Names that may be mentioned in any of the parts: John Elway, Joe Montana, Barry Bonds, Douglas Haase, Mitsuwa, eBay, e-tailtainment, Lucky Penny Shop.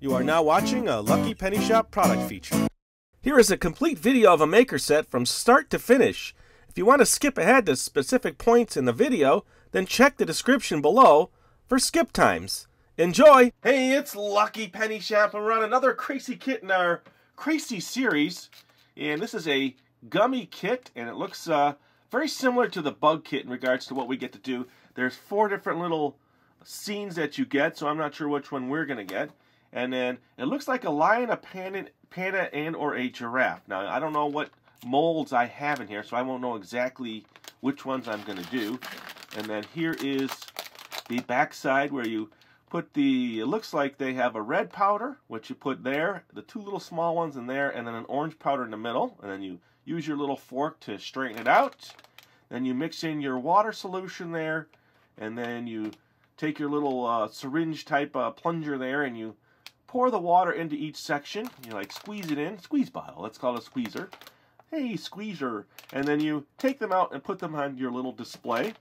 You are now watching a Lucky Penny Shop product feature. Here is a complete video of a maker set from start to finish. If you want to skip ahead to specific points in the video, then check the description below for skip times. Enjoy! Hey, it's Lucky Penny Shop, and we're on another crazy kit in our crazy series. And this is a gummy kit, and it looks very similar to the bug kit in regards to what we get to do. There's four different little scenes that you get, so I'm not sure which one we're going to get. And then it looks like a lion, a panda, and or a giraffe. Now, I don't know what molds I have in here, so I won't know exactly which ones I'm going to do. And then here is the backside where you put the, it looks like they have a red powder, which you put there, the two little small ones in there, and then an orange powder in the middle. And then you use your little fork to straighten it out. Then you mix in your water solution there. And then you take your little syringe type plunger there and you pour the water into each section. You like squeeze it in. Squeeze bottle. Let's call it a squeezer. Hey, squeezer. And then you take them out and put them on your little display.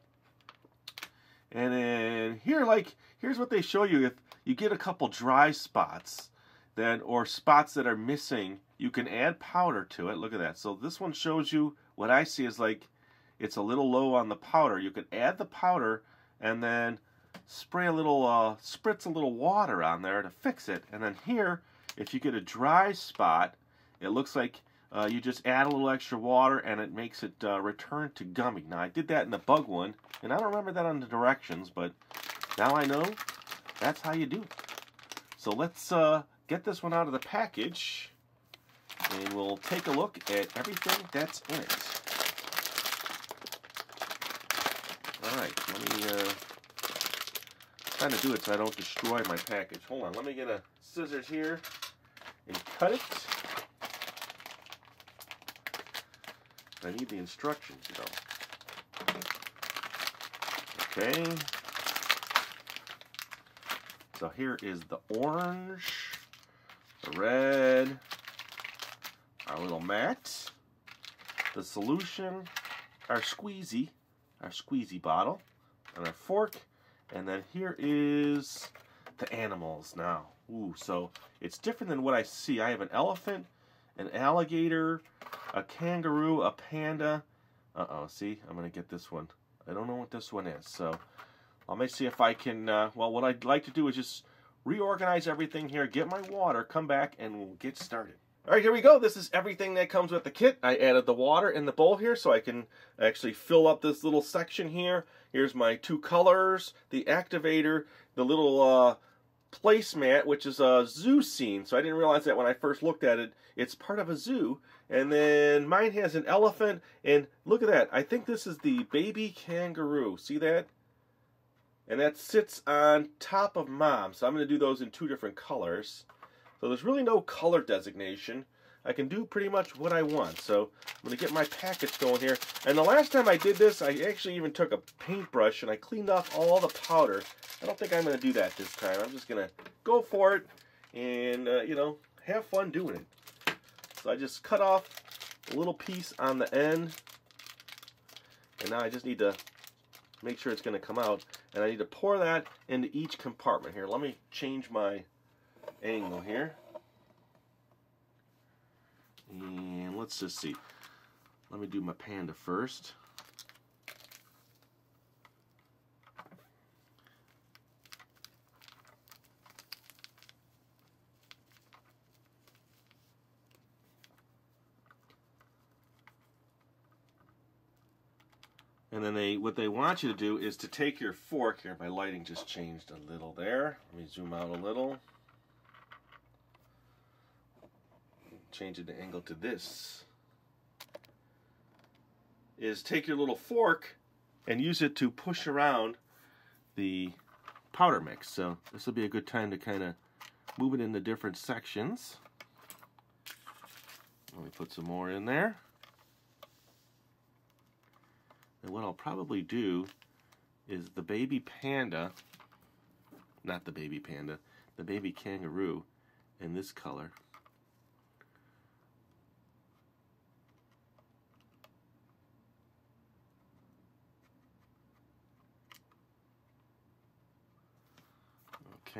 And then here, like, here's what they show you. If you get a couple dry spots then or spots that are missing, you can add powder to it. Look at that. So this one shows you what I see is like it's a little low on the powder. You could add the powder and then spray a little, spritz a little water on there to fix it. And then here, if you get a dry spot, it looks like you just add a little extra water and it makes it return to gummy. Now, I did that in the bug one, and I don't remember that on the directions, but now I know that's how you do it. So let's get this one out of the package, and we'll take a look at everything that's in it. All right, let me... trying to do it so I don't destroy my package. Hold on, let me get a scissors here and cut it. I need the instructions, you know. Okay. So here is the orange, the red, our little mat, the solution, our squeezy bottle, and our fork. And then here is the animals now. Ooh, so it's different than what I see. I have an elephant, an alligator, a kangaroo, a panda. Uh-oh, see? I'm going to get this one. I don't know what this one is. So let me see if I can... well, what I'd like to do is just reorganize everything here, get my water, come back, and we'll get started. All right, here we go. This is everything that comes with the kit. I added the water in the bowl here so I can actually fill up this little section here. Here's my two colors, the activator, the little placemat, which is a zoo scene. So I didn't realize that when I first looked at it. It's part of a zoo. And then mine has an elephant. And look at that. I think this is the baby kangaroo. See that? And that sits on top of mom. So I'm going to do those in two different colors. So there's really no color designation. I can do pretty much what I want. So I'm going to get my packets going here. And the last time I did this, I actually even took a paintbrush and I cleaned off all the powder. I don't think I'm going to do that this time. I'm just going to go for it and, you know, have fun doing it. So I just cut off a little piece on the end. And now I just need to make sure it's going to come out. And I need to pour that into each compartment here. Let me change my... angle here, and let's just see. Let me do my panda first. And then what they want you to do is to take your fork here. My lighting just changed a little there. Let me zoom out a little. Change the angle to this, is take your little fork and use it to push around the powder mix. So this will be a good time to kind of move it into different sections. Let me put some more in there. And what I'll probably do is the baby panda, not the baby panda, the baby kangaroo in this color.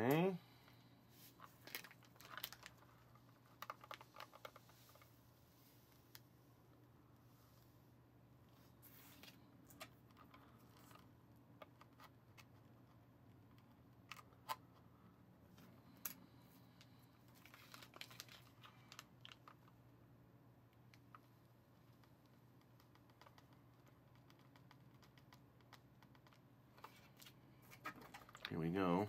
Okay, go.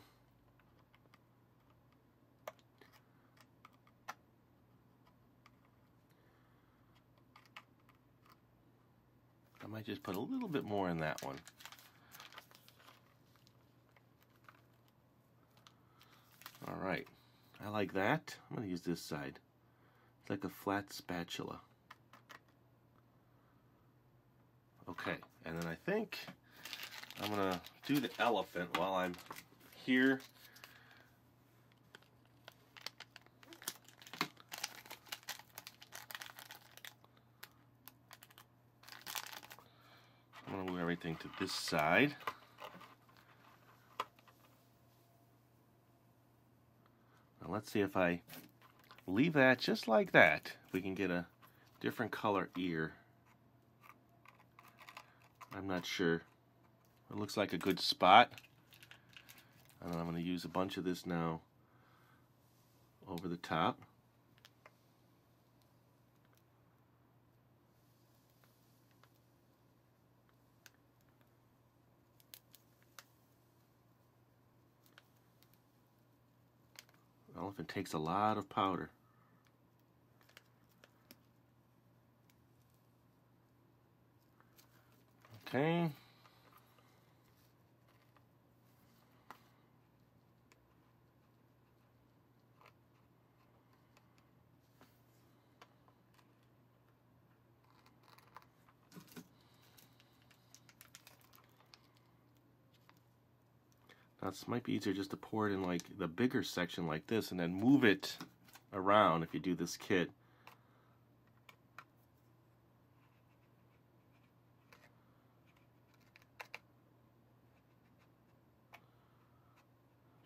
I might just put a little bit more in that one. Alright, I like that. I'm going to use this side. It's like a flat spatula. Okay, and then I think I'm going to do the elephant while I'm here. I'm going to move everything to this side. Now let's see if I leave that just like that. We can get a different color ear. I'm not sure. It looks like a good spot. And I'm going to use a bunch of this now over the top. Elephant takes a lot of powder. Okay. It might be easier just to pour it in like the bigger section like this and then move it around if you do this kit.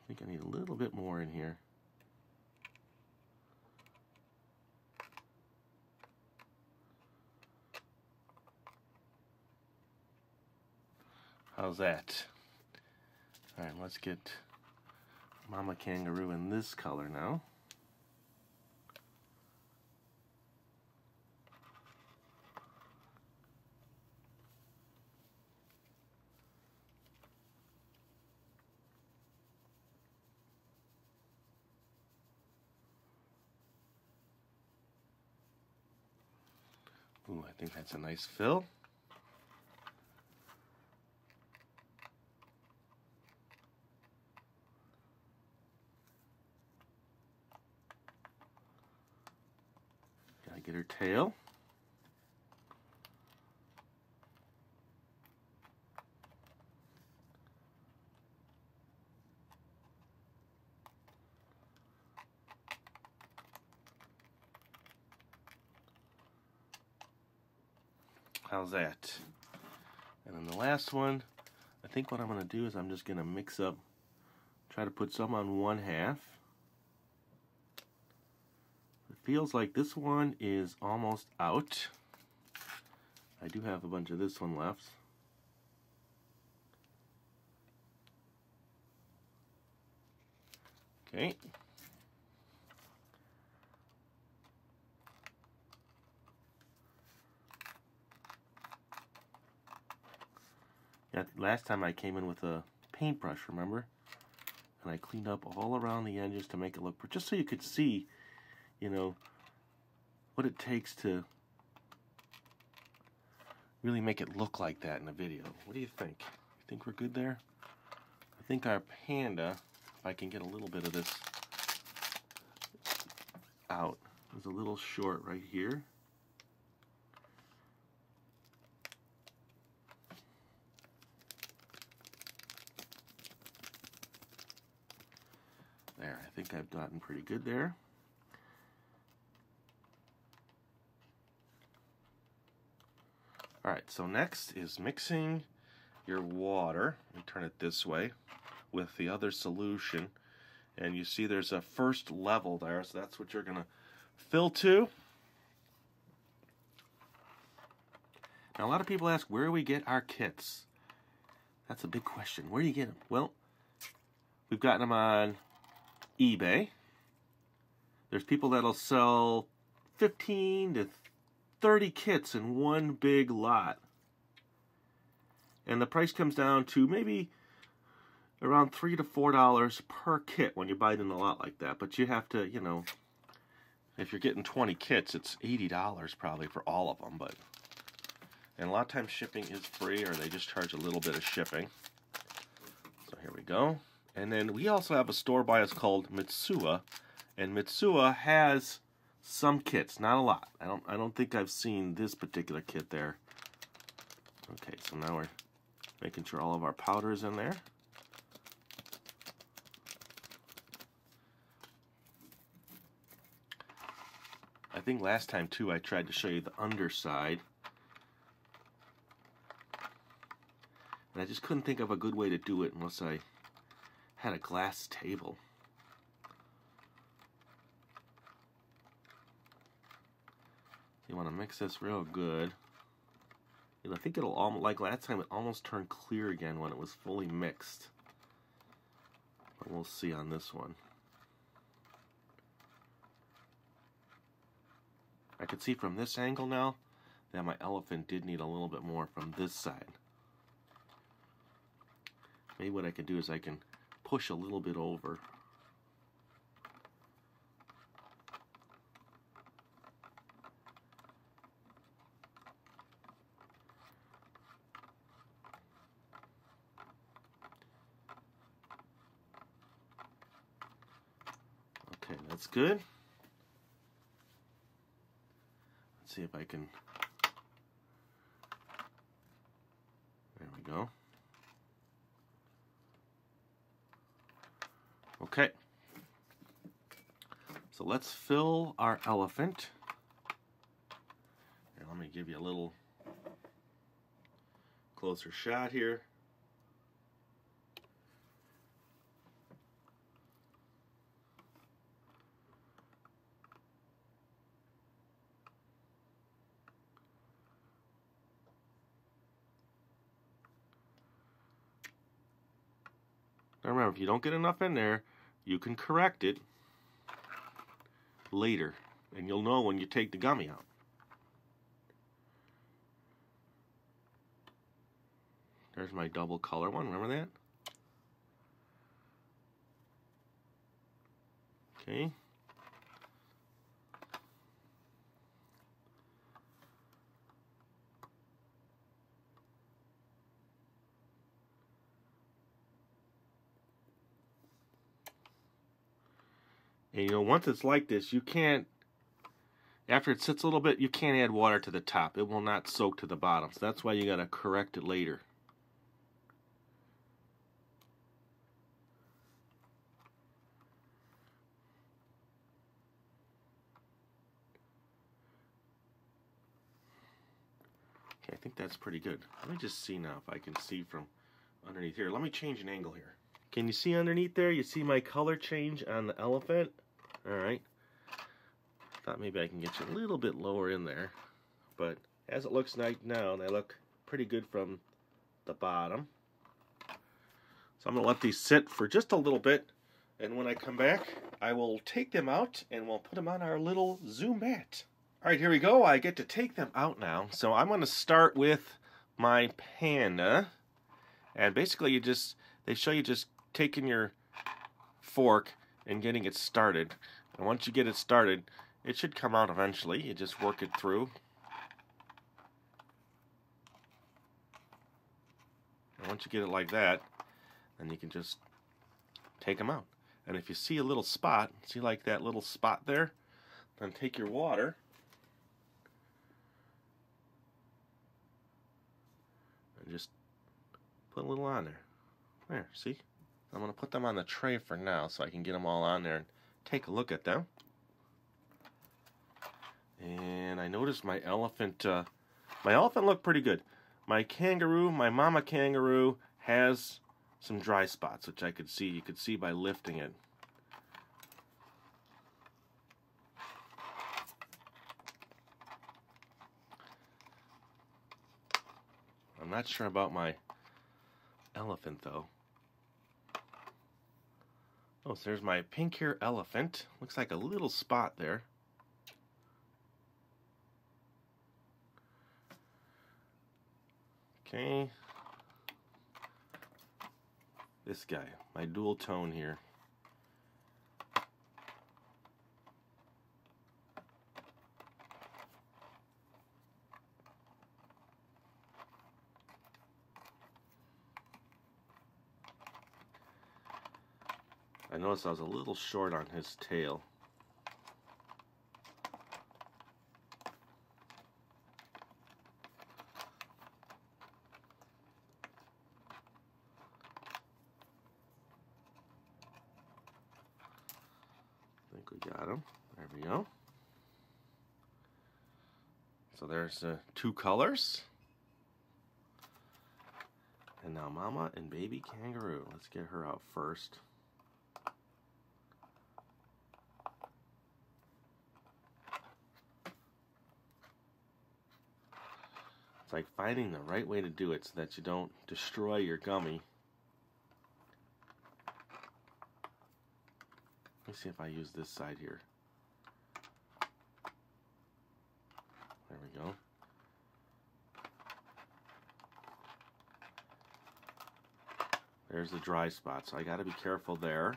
I think I need a little bit more in here. How's that? Alright, let's get Mama Kangaroo in this color now. Ooh, I think that's a nice fill. Get her tail. How's that? And then the last one, I think what I'm going to do is I'm just going to mix up, try to put some on one half. Feels like this one is almost out. I do have a bunch of this one left. Okay. Yeah, last time I came in with a paintbrush, remember? And I cleaned up all around the edges to make it look, just so you could see, you know, what it takes to really make it look like that in a video. What do you think? You think we're good there? I think our panda, if I can get a little bit of this out, is a little short right here. There, I think I've gotten pretty good there. Alright, so next is mixing your water, let me turn it this way, with the other solution. And you see there's a first level there, so that's what you're going to fill to. Now a lot of people ask, where do we get our kits? That's a big question. Where do you get them? Well, we've gotten them on eBay. There's people that'll sell 15 to 30 kits in one big lot, and the price comes down to maybe around $3 to $4 per kit when you buy it in a lot like that. But you have to, you know, if you're getting 20 kits, it's $80 probably for all of them. But, and a lot of times shipping is free, or they just charge a little bit of shipping. So here we go. And then we also have a store by us called Mitsuwa, and Mitsuwa has some kits, not a lot. I don't think I've seen this particular kit there. Okay, so now we're making sure all of our powder is in there. I think last time too I tried to show you the underside, and I just couldn't think of a good way to do it unless I had a glass table. You want to mix this real good. And I think it'll almost, like last time, it almost turned clear again when it was fully mixed. But we'll see on this one. I can see from this angle now that my elephant did need a little bit more from this side. Maybe what I can do is I can push a little bit over. Okay, that's good. Let's see if I can. There we go. Okay, so let's fill our elephant. And let me give you a little closer shot here. Now remember, if you don't get enough in there, you can correct it later, and you'll know when you take the gummy out. There's my double color one, remember that? Okay. And you know, once it's like this, you can't, after it sits a little bit, you can't add water to the top. It will not soak to the bottom. So that's why you got to correct it later. Okay, I think that's pretty good. Let me just see now if I can see from underneath here. Let me change an angle here. Can you see underneath there? You see my color change on the elephant? Alright. Thought maybe I can get you a little bit lower in there. But as it looks like now, they look pretty good from the bottom. So I'm going to let these sit for just a little bit. And when I come back, I will take them out and we'll put them on our little zoo mat. Alright, here we go. I get to take them out now. So I'm going to start with my panda. And basically you just, they show you just taking your fork and getting it started, and once you get it started, it should come out eventually. You just work it through, and once you get it like that, then you can just take them out. And if you see a little spot, see like that little spot there, then take your water and just put a little on there. There, see? I'm going to put them on the tray for now so I can get them all on there and take a look at them. And I noticed my elephant looked pretty good. My kangaroo, my mama kangaroo, has some dry spots, which I could see. You could see by lifting it. I'm not sure about my elephant though. Oh, so there's my pink hair elephant. Looks like a little spot there. Okay. this guy, my dual tone here. I noticed I was a little short on his tail. I think we got him. There we go. So there's two colors. And now Mama and Baby Kangaroo. Let's get her out first. Like finding the right way to do it so that you don't destroy your gummy. Let me see if I use this side here. There we go. There's the dry spot, so I gotta be careful there.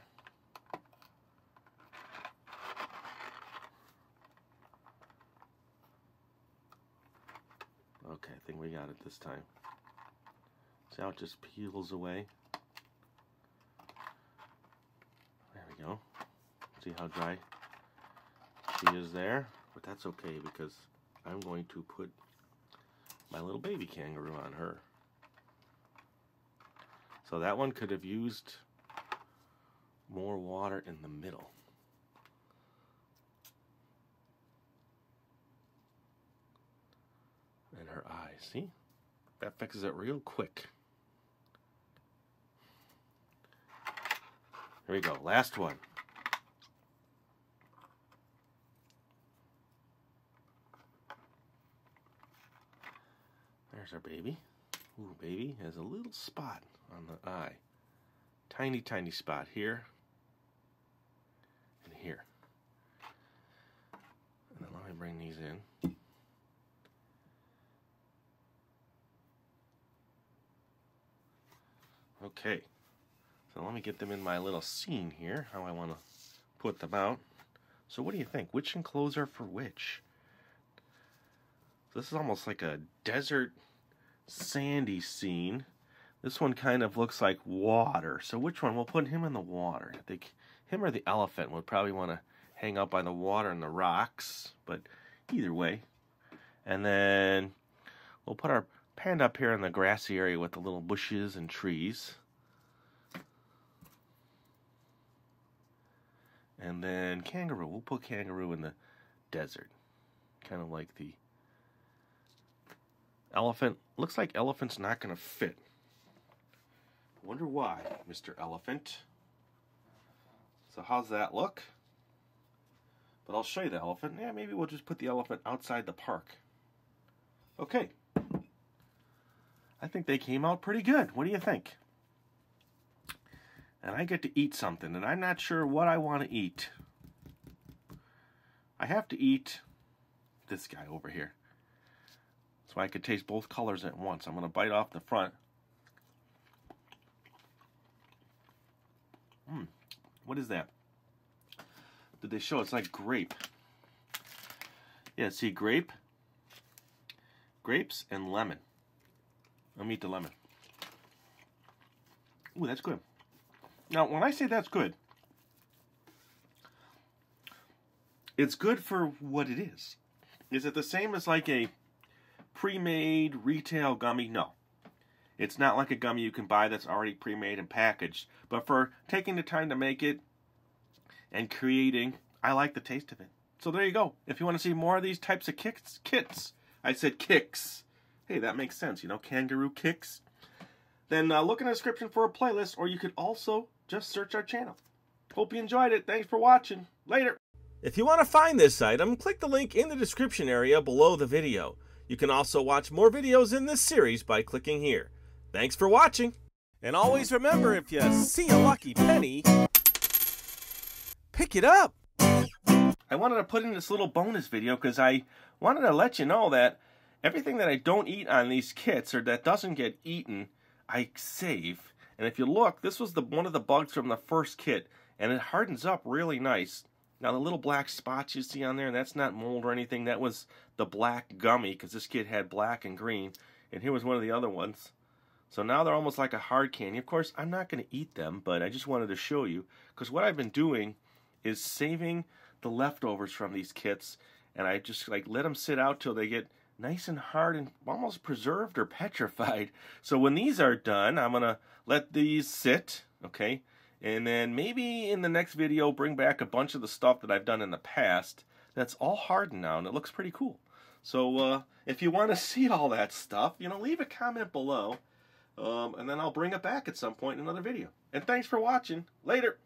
Okay, I think we got it this time. See how it just peels away? There we go. See how dry she is there? But that's okay because I'm going to put my little baby kangaroo on her. So that one could have used more water in the middle. And her eyes, see? That fixes it real quick. Here we go, last one. There's our baby. Ooh, baby has a little spot on the eye. Tiny, tiny spot here and here. And then let me bring these in. Okay, so let me get them in my little scene here, how I want to put them out. So what do you think? Which enclosure for which? So this is almost like a desert sandy scene. This one kind of looks like water. So which one? We'll put him in the water. I think him or the elephant would probably want to hang out by the water and the rocks, but either way. And then we'll put our panned up here in the grassy area with the little bushes and trees. And then kangaroo. We'll put kangaroo in the desert. Kind of like the elephant. Looks like elephant's not going to fit. Wonder why, Mr. Elephant. So how's that look? But I'll show you the elephant. Yeah, maybe we'll just put the elephant outside the park. Okay. I think they came out pretty good. What do you think? And I get to eat something, and I'm not sure what I want to eat. I have to eat this guy over here. So I could taste both colors at once. I'm going to bite off the front. What is that? Did they show? It's like grape. Yeah, see, grape, grapes, and lemon. I'll eat the lemon. Ooh, that's good. Now, when I say that's good, it's good for what it is. Is it the same as like a pre-made retail gummy? No. It's not like a gummy you can buy that's already pre-made and packaged. But for taking the time to make it and creating, I like the taste of it. So there you go. If you want to see more of these types of kits, I said kicks. Hey, that makes sense, you know, kangaroo kicks. Then look in the description for a playlist, or you could also just search our channel. Hope you enjoyed it. Thanks for watching. Later. If you want to find this item, click the link in the description area below the video. You can also watch more videos in this series by clicking here. Thanks for watching. And always remember, if you see a lucky penny, pick it up. I wanted to put in this little bonus video because I wanted to let you know that everything that I don't eat on these kits, or that doesn't get eaten, I save, And if you look, this was one of the bugs from the first kit, and it hardens up really nice. Now the little black spots you see on there, that's not mold or anything. That was the black gummy, because this kit had black and green, and here was one of the other ones. So now they're almost like a hard candy. Of course, I'm not going to eat them, but I just wanted to show you, because what I've been doing is saving the leftovers from these kits, and I just like let them sit out till they get nice and hard and almost preserved or petrified. So when these are done, I'm going to let these sit, okay? And then maybe in the next video bring back a bunch of the stuff that I've done in the past that's all hardened now, and it looks pretty cool. So if you want to see all that stuff, you know, leave a comment below, and then I'll bring it back at some point in another video. And thanks for watching. Later!